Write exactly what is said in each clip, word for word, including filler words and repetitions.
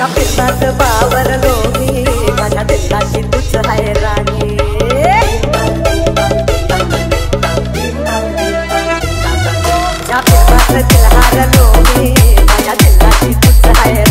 माझ्या पिसात बावर लोगी, माझ्या पिसाशी तूच हाय राणी. माझ्या पिसात दिलहार लोगी, माझ्या दिलाशी तूच हाय राणी.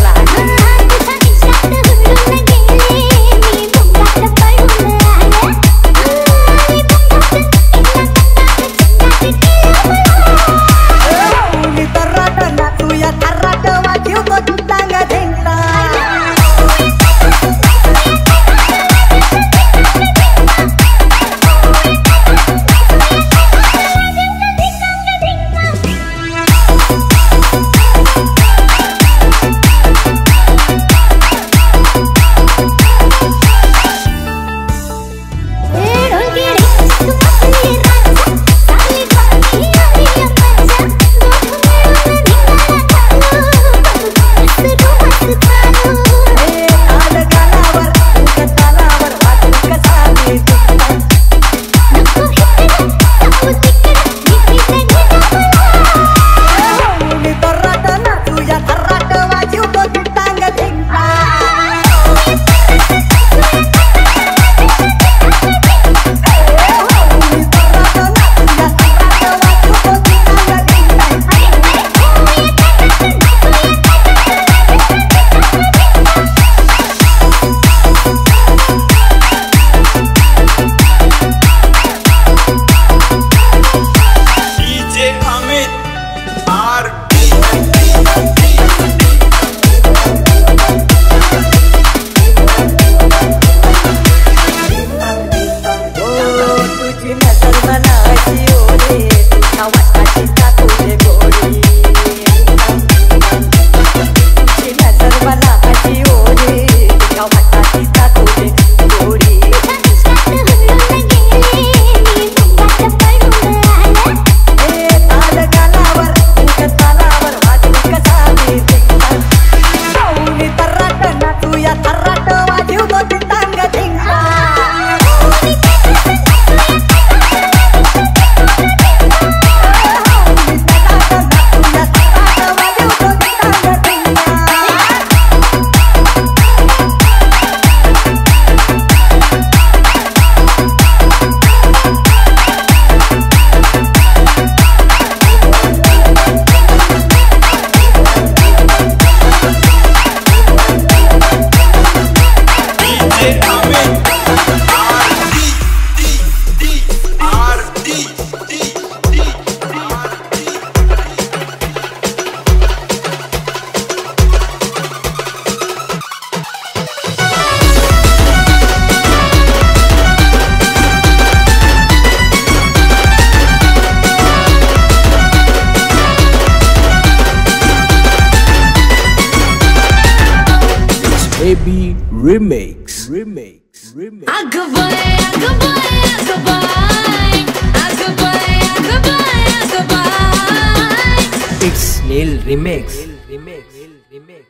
Baby remix, remix, remix. Agabay, agabay, agabay, agabay, agabay, agabay. It's Nail remix, remix, remix.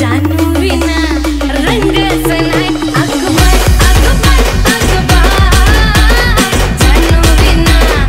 Janu vina rang sanai. Agabay, agabay, agabay. Janu vina rang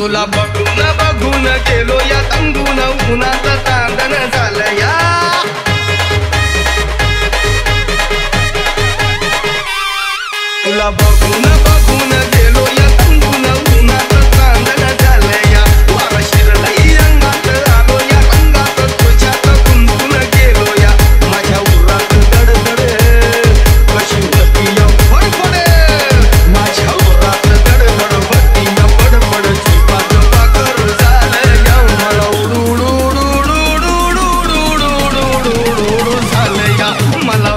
तुला बघून बघून गेलो या तंगून उन्हात तांदण झालं या तुला बघून बघून गेलो या तंगून उन्हात तांदण झालं या मला शिरलंय अंगात आलो या अंगात तुझ्यात गुंतून गेलो या माझ्या उरात दडदड कशी होती या फडफडे माझ्या उरात दडदड होती या फडफड झोपात पाखर झालं या मला उडू उडू उडू उडू उडू उडू उडू उडू उडू उडू झालं या मला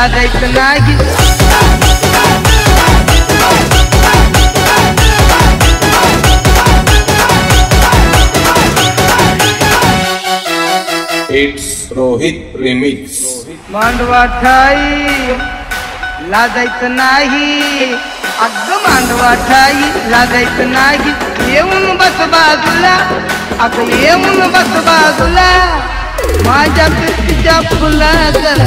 जागत लागी इट्स रोहित रिमिक्स मांडवा ठाई लागत नाही अग मांडवा ठाई लागत नाही येऊन बस बाजूला अग येऊन बस बाजूला माझ्या कृतीच्या फुलाचं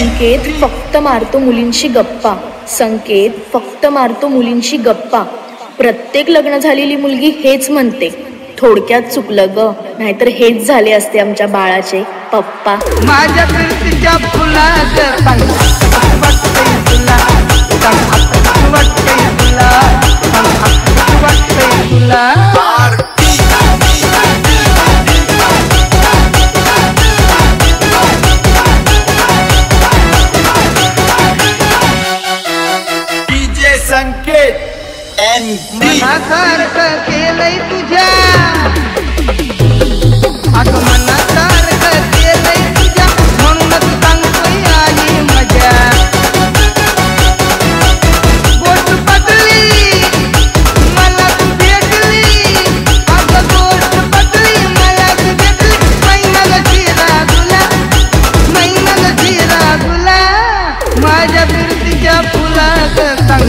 संकेत फक्त मारतो मुलींशी गप्पा संकेत फक्त मारतो मुलींशी गप्पा प्रत्येक लग्न झालेली मुलगी हेच म्हणते थोडक्यात चुकलं ग नाहीतर हेच झाले असते आमच्या बाळाचे पप्पा माझ्या कृतीच्या फुलाचं मनासारख केलंय तुझ्या अग मनासारख केलंय तुझ्या म्हणूनच सांगतोय आली मजा गोष्ट पटली मला तू भेटली अग गोष्ट पटली मला तू भेटली महिनाला जिरा तुला महिनाला जिरा तुला माझ्या फिरतीच्या फुलाचं सांग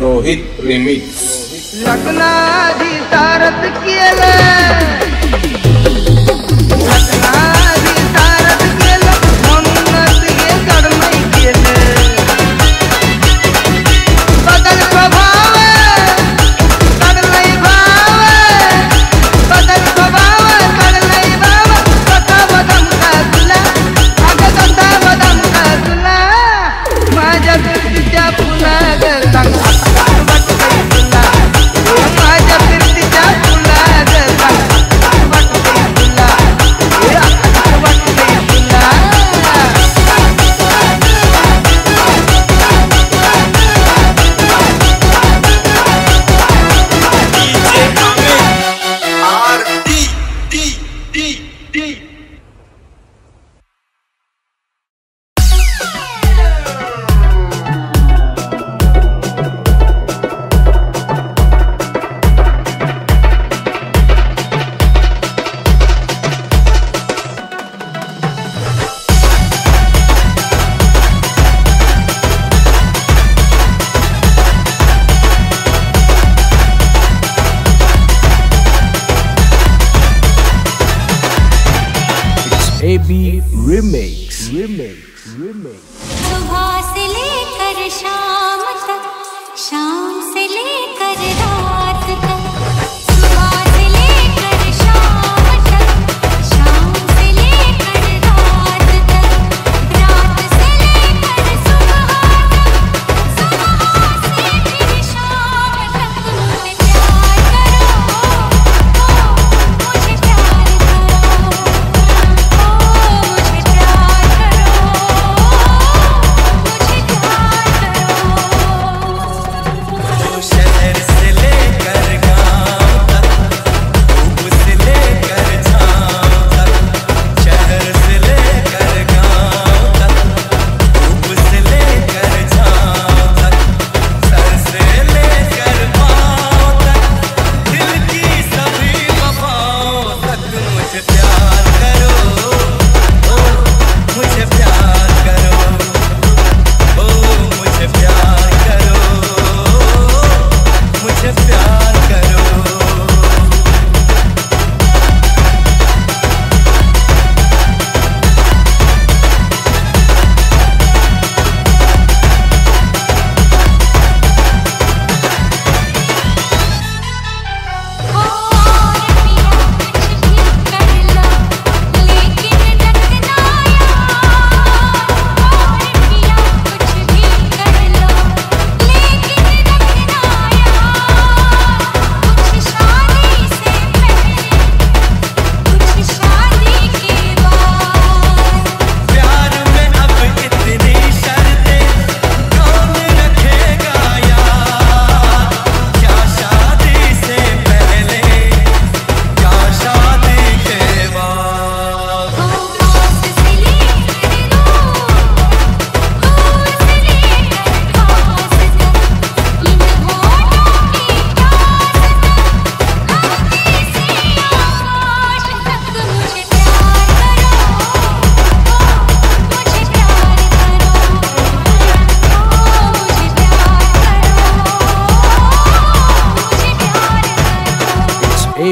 रोहित रिमिक्स लग्नाधी तारत केलं शहर से लेकर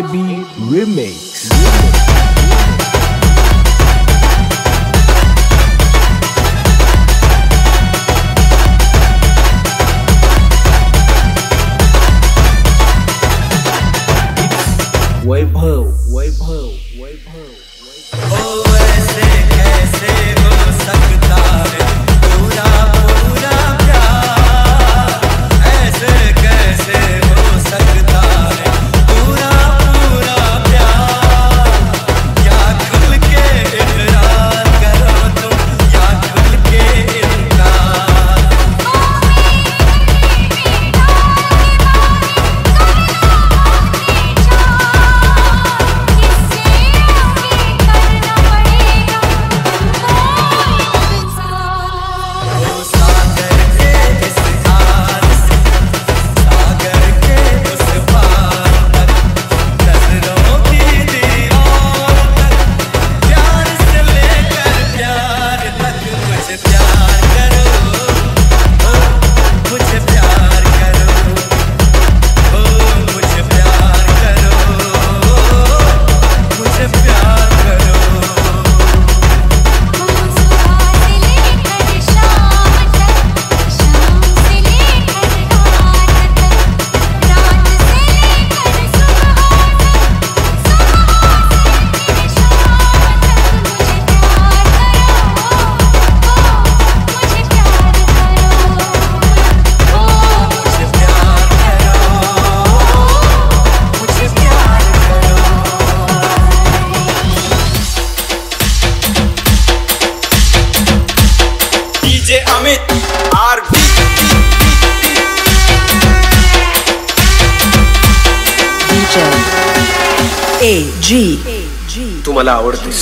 A B Remix. वैभव वैभव वैभव ओ ऐसे कैसे हो सकता है पूरा पूरा प्यार, ऐसे कैसे हो सकता है पूरा पूरा प्यार, या खुल के इकरार करो तुम या खुल के अमित आर बी ए जी तू मला आवडतेस,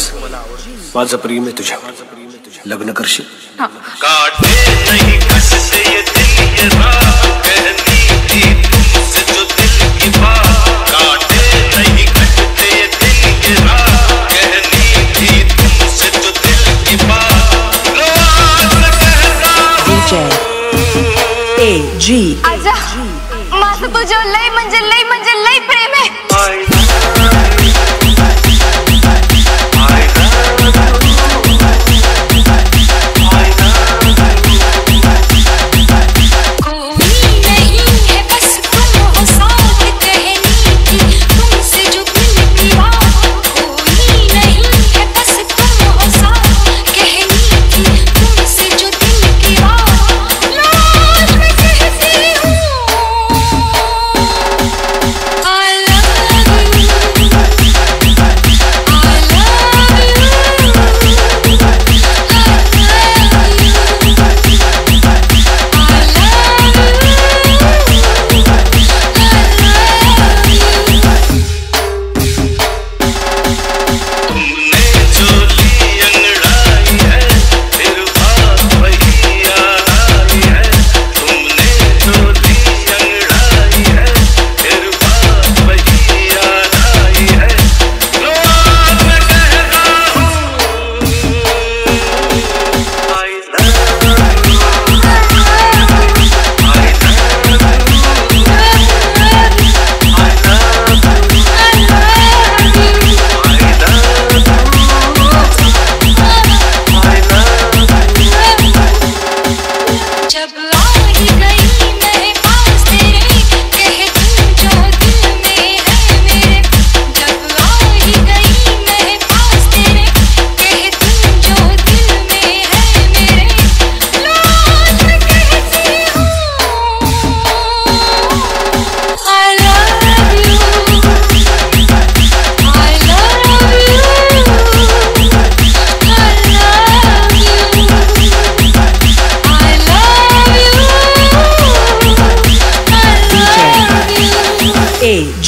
माझं प्रेम आहे तुझ्यावर, लग्न करशील काटे नहीं कस से ये दिल ये राह कहनी थी तुमसे जो दिल की बात काटे नहीं कस से ये दिल ये राह कहनी थी तुमसे जो दिल की बात A G आजा माझं तुझ्या लय म्हणजे लय म्हणजे लय प्रेम आहे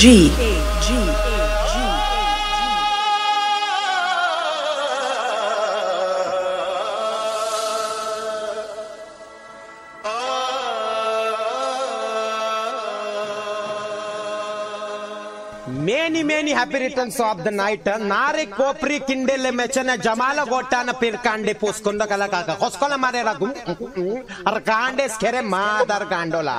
G many many happy returns of the night nare kopri kindele mechana jamala gottana pirkande poskonda kala kaka hoskola mare ragum ar kande skere madar gandola.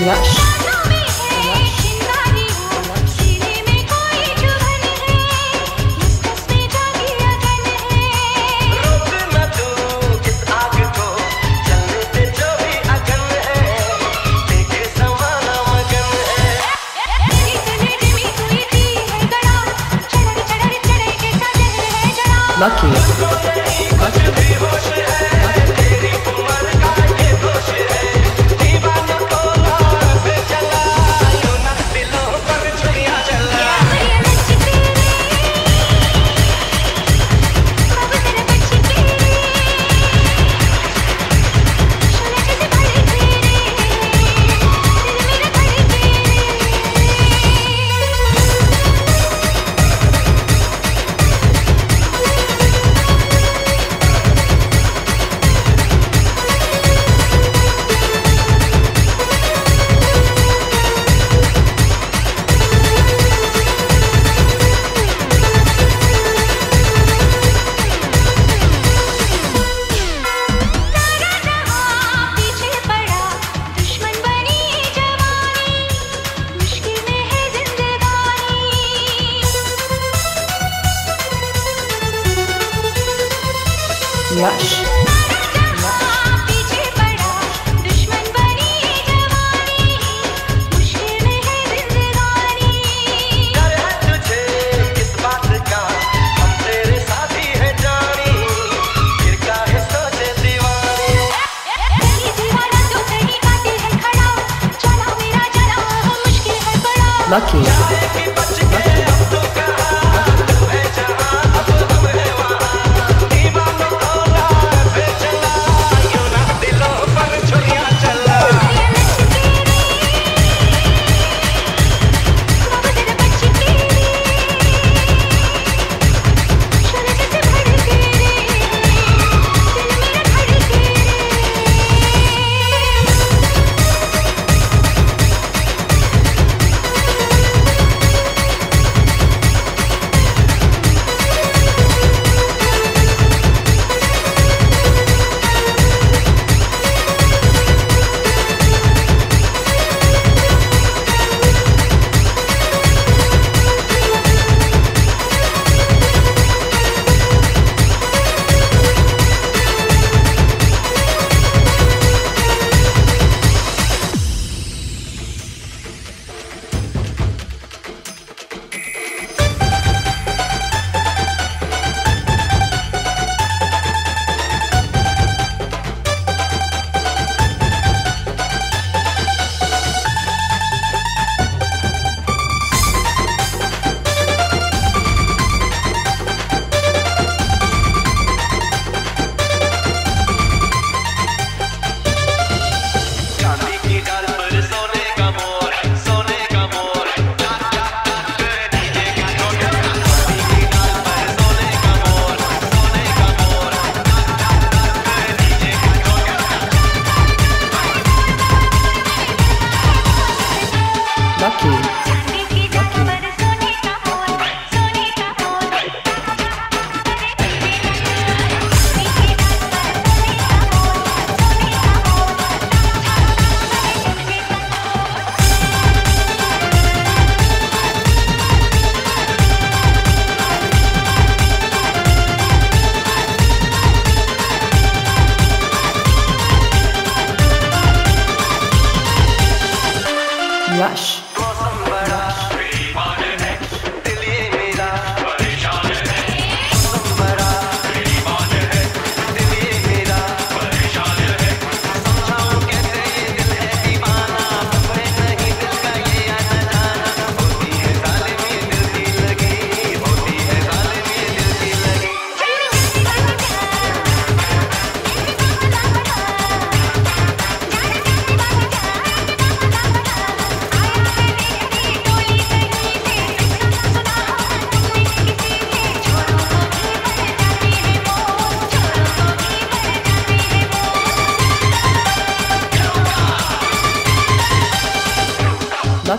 लक्ष्य lucky yes. Lucky. Rush.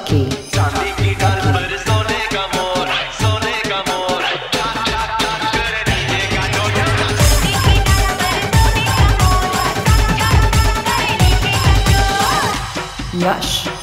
Lucky. Lush.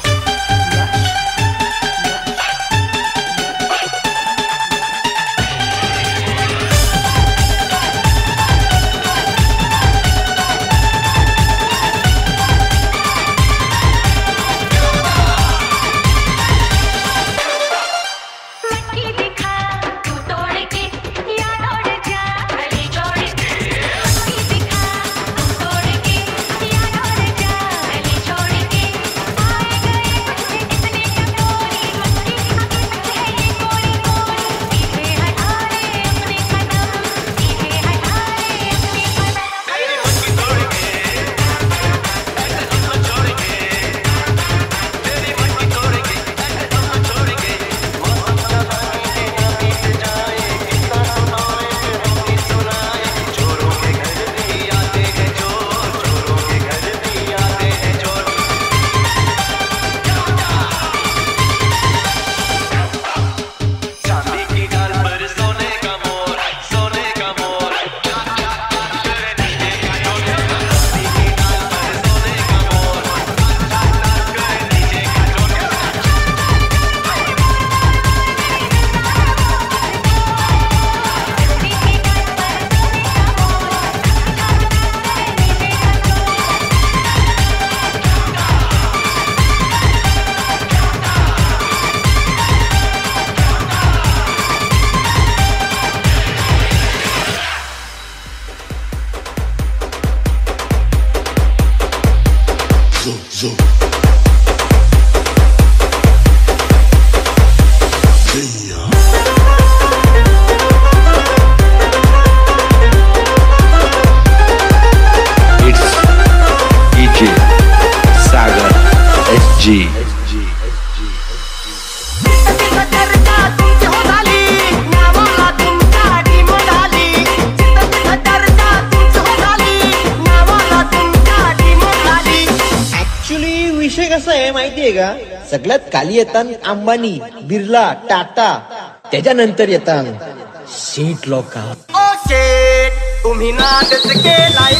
zo, zo. Yeah. It's D J Sagar S G. कसं आहे माहितीये का, सगळ्यात खाली येतात अंबानी, बिर्ला, टाटा, त्याच्यानंतर येतात सीट लोक. ओके तुम्ही नाटक केलाय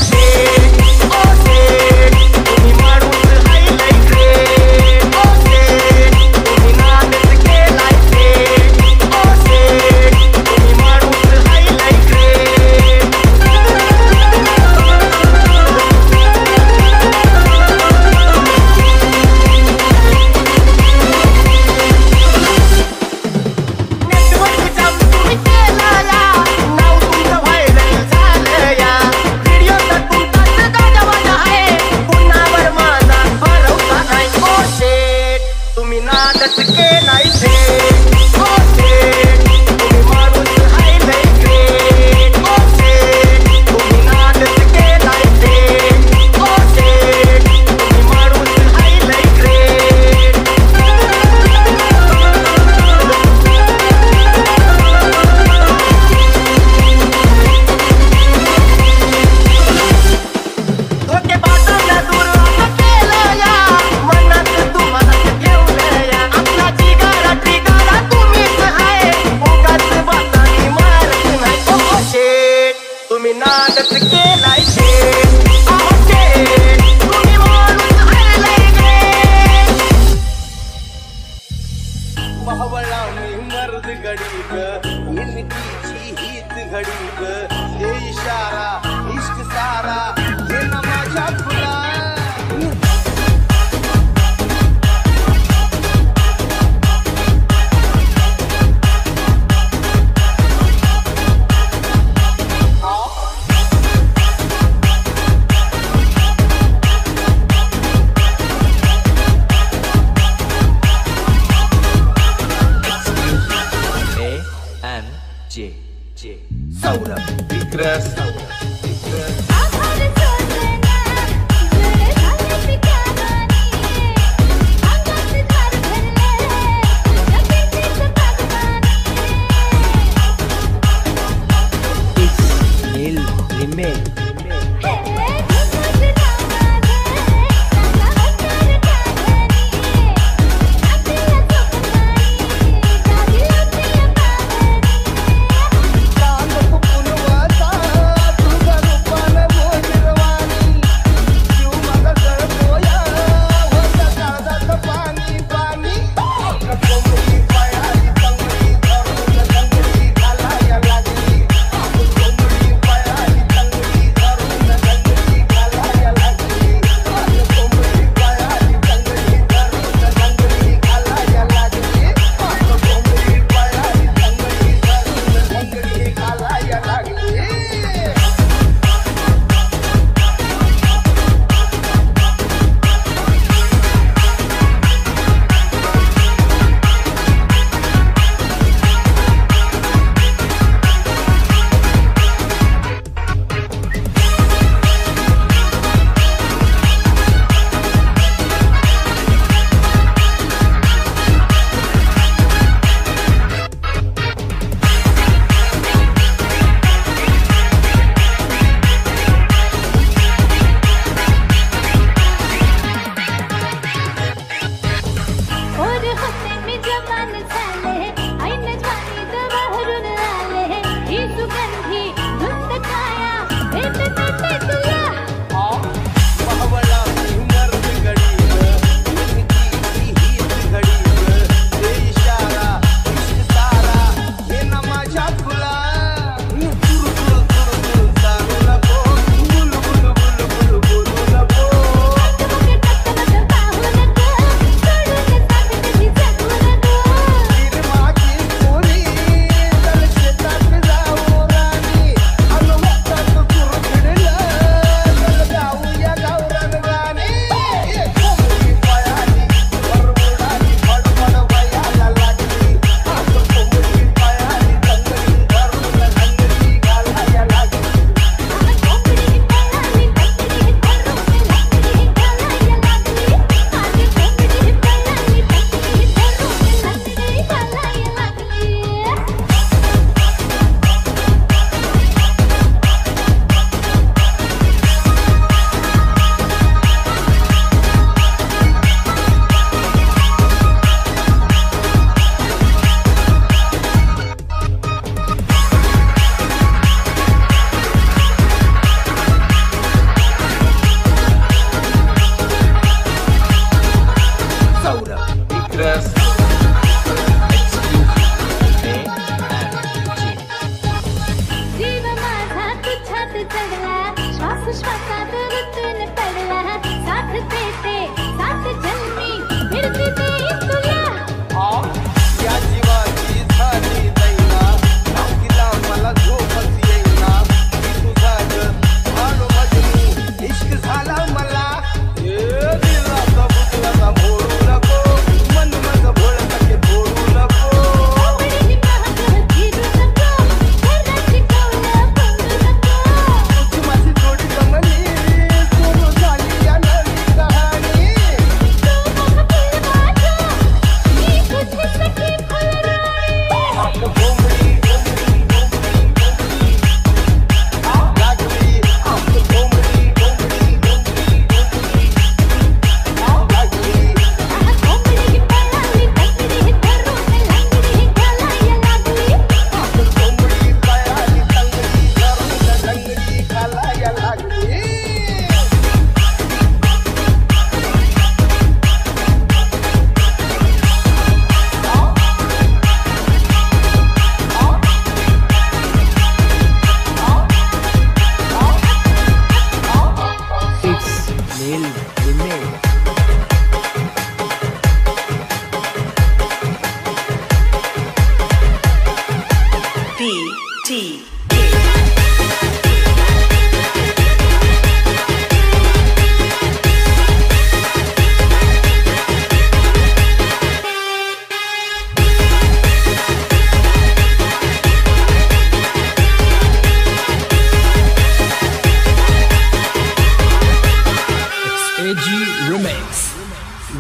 जी रिमिक्स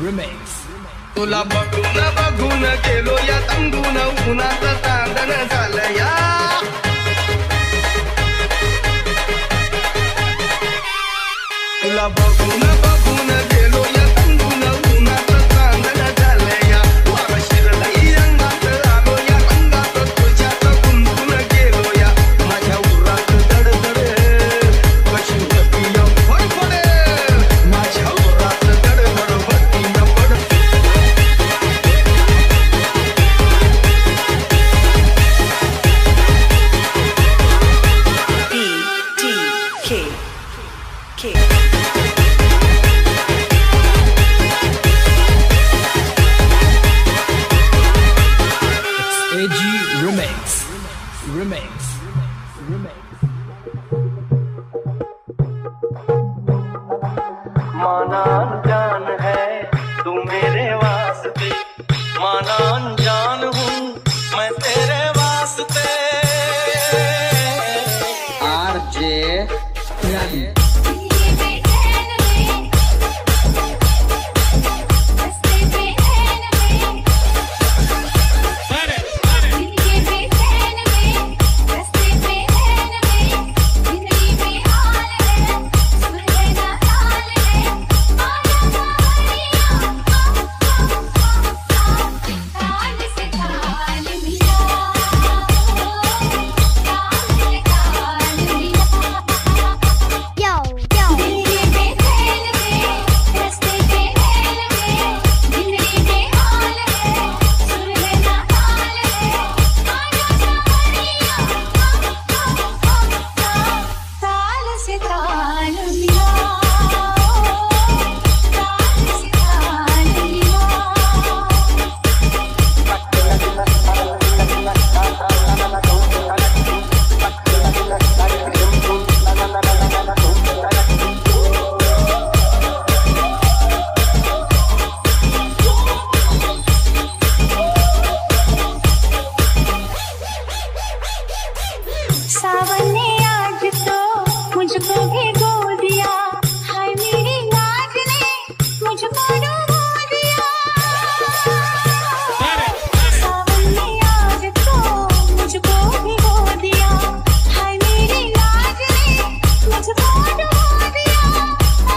रिमिक्स तुला बघून बघून गेलो या तंबून उन्हाचं तांदण झालं या तुला बघून बघून गेलो या तंबून उन्हाचं तांदण झालं या शिरलई अंगात आलो या अंगात तुझ्यात गुंतून गेलो या माझ्या उरात दडदड कशी होती या फडफडे माझ्या उरात दडदड होती न पडते टी टी के के Remix, remix, remix. माना अनजान है तू मेरे वास्ते, माना अनजान हूँ मैं तेरे वास्ते। आरजे यानी सावन ने आज तो मुझको भिगो दिया, हाय मेरी नाज ने मुझको डुबो दिया। सावन ने आज तो मुझको भिगो दिया, हाय मेरी नाज ने मुझको डुबो दिया।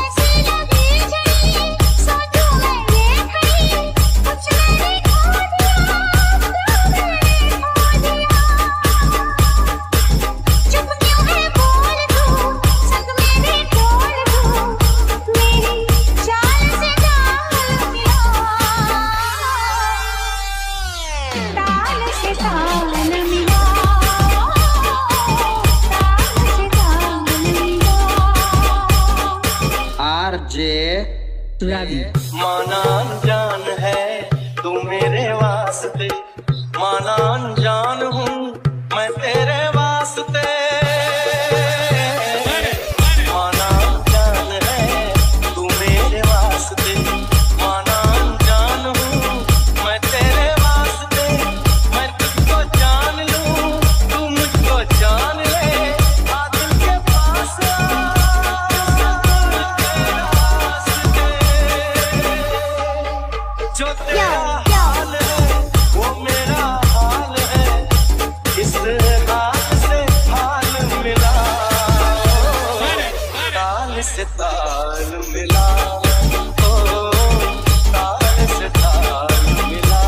ऐसी लगी झड़ी सोचूं मैंने खड़ी, कुछ मैंने खो दिया, तो मैंने खो दिया। माना अनजान है तू मेरे वास्ते, माना अनजान हूँ मैं तेरे वास्ते। माना अनजान है तू मेरे वास्ते, माना अनजान हूँ मैं तेरे वास्ते। मैं तुझको जान लूँ तू मुझको जान ले, आदिल के पास जो तेरा हाल है वो मेरा हाल है, इस हाल से हाल मिला, ताल से ताल मिला, ओ ताल से ताल मिला।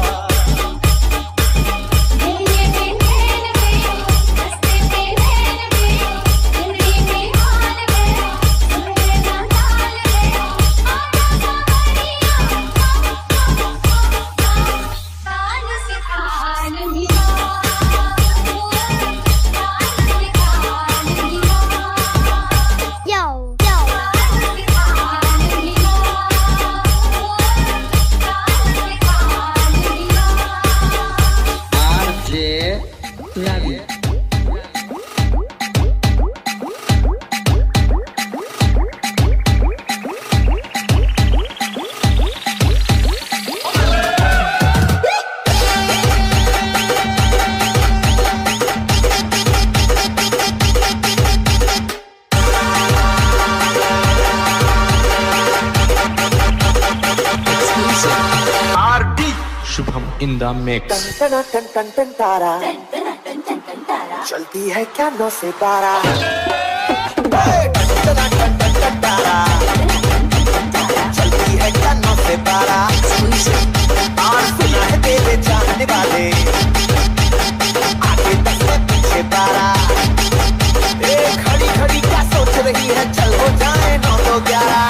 in the mix. Tan tan tan tan tara. चलती है क्या नौ से बारह. tan tan tan tara. चलती है क्या नौ से बारह. और सुना है तेरे चाहने वाले आगे तक से पीछे बारह. ए खड़ी खड़ी क्या सोच रही है, चल हो जाए नौ तो ग्यारह.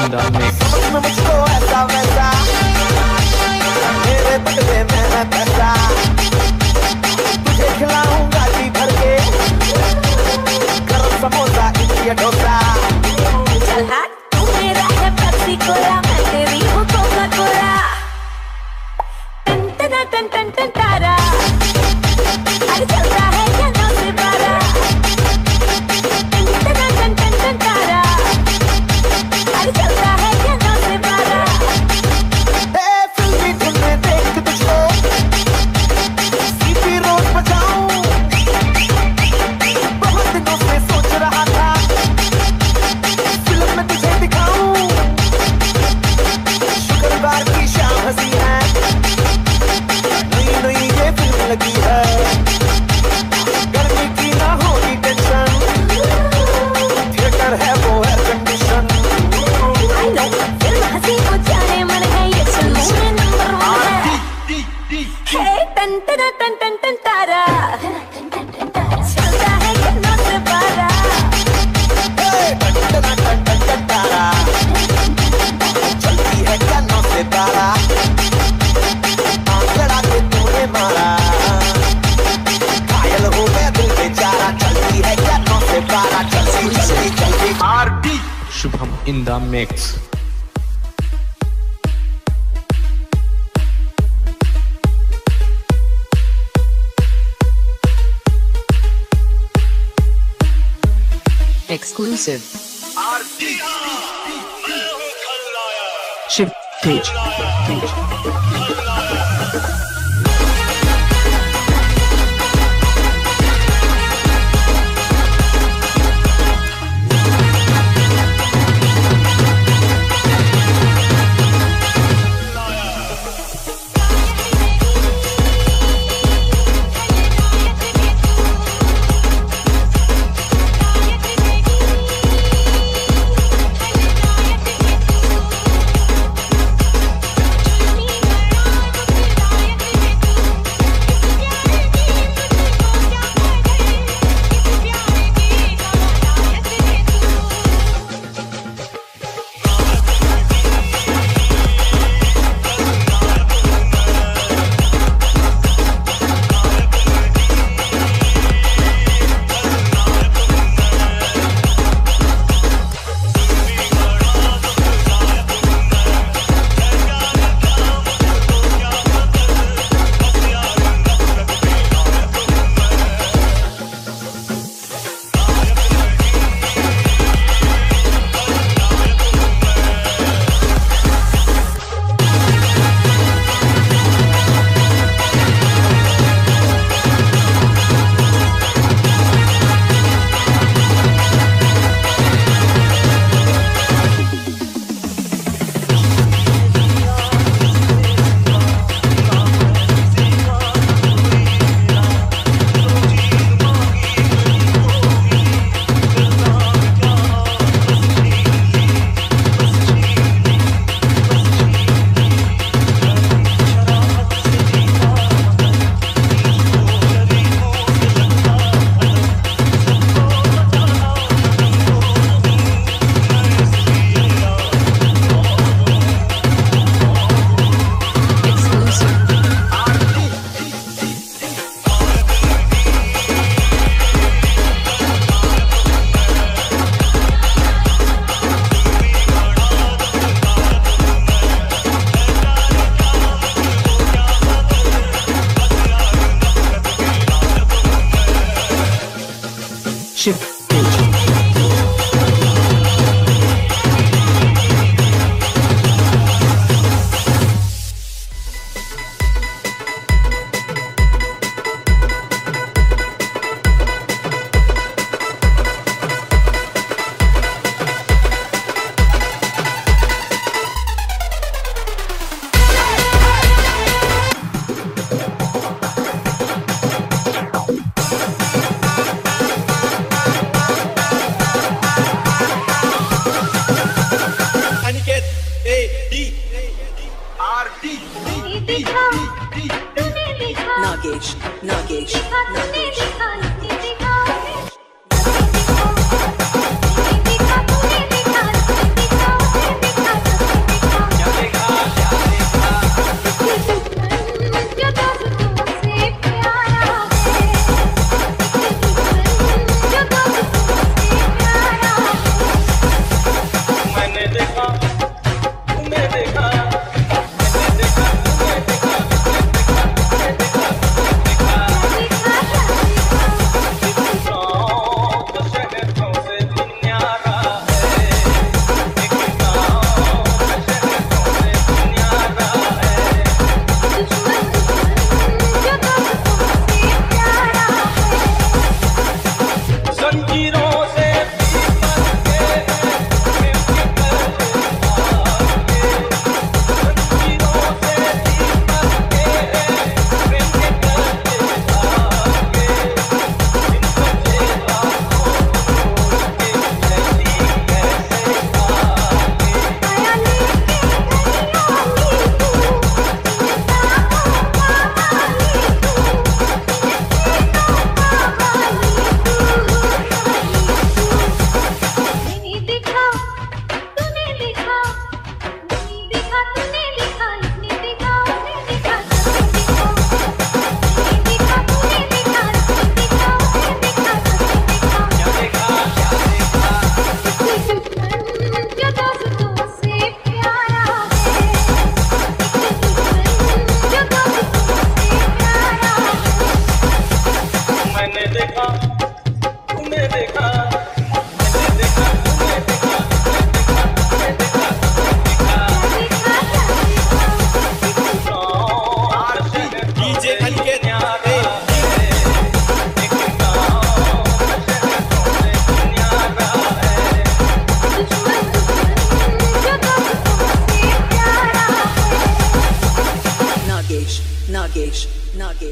In the mix. समझ मुझको ऐसा वैसा, मेरे बदले में मैं पैसा, तुझे खिलाऊंगा जी भर के, गरम समोसा इंडिया डोसा. चल हाथ तू मेरा है पेप्सी कोला, मैं तेरी हूँ कोका कोला. टन टन टन टन टन तारा, अरे चलता है क्या नौ से बारह. टन टन टन टन तारा. अरे चलता है क्या नौ से बारह. ए फिल्मी धुन में देख तुझको, सीपी रोड बजाऊं. बहुत दिनों से सोच रहा था फिल्म में तुझे दिखाऊं. शुक्रवार की शाम हंसी है, नई नई ये फिल्म लगी है. गर्मी की ना होगी टेंशन, थिएटर है वो है कंडीशन. टन टन टन तारा, चलता है क्या नौ से बारह. टन टन टन टन टन तारा, चलती है क्या नौ से बारह. आंकड़ा के तूने मारा, घायल हो गया दिल बेचारा. चलती है क्या नौ से बारह. चलती चलती चलती RD Shubham in the mix. Exclusive. Shift page.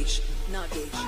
Nagesh, Nagesh.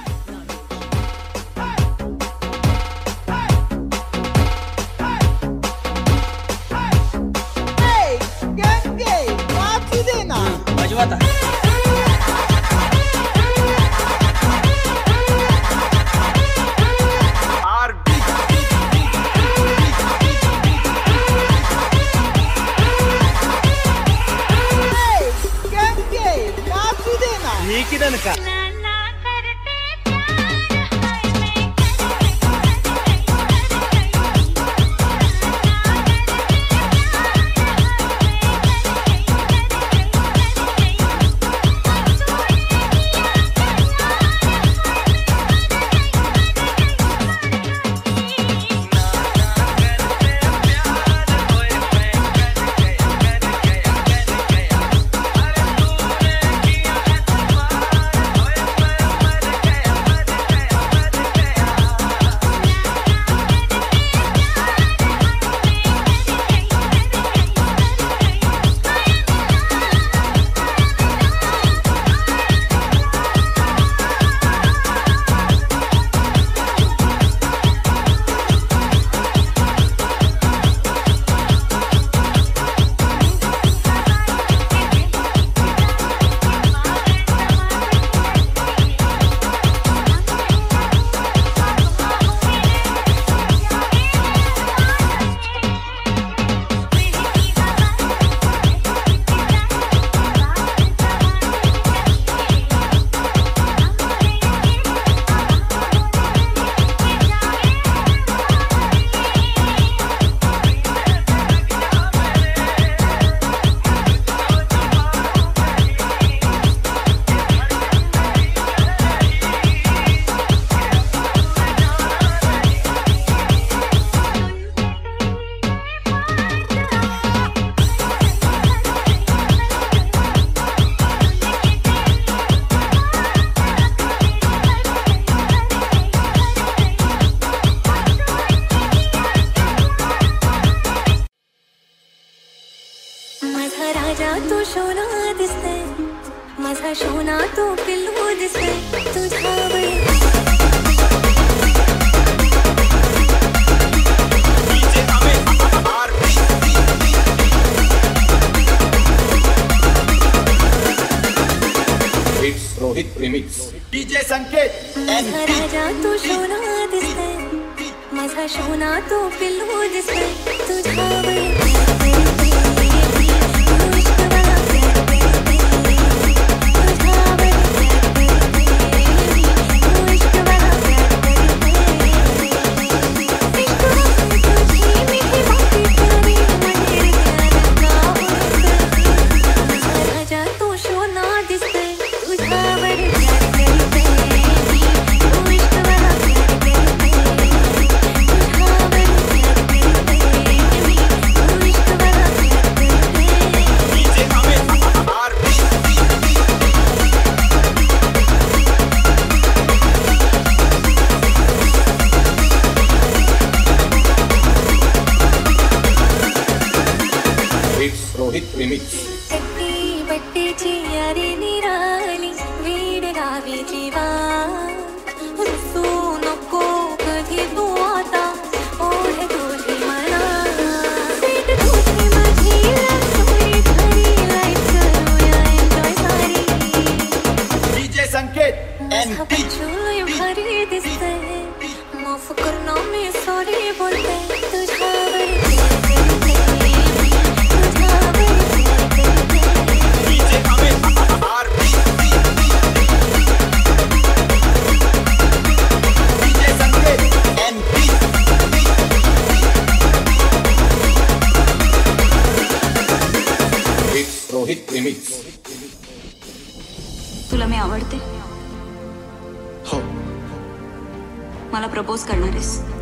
मला प्रपोज करणार आहेस?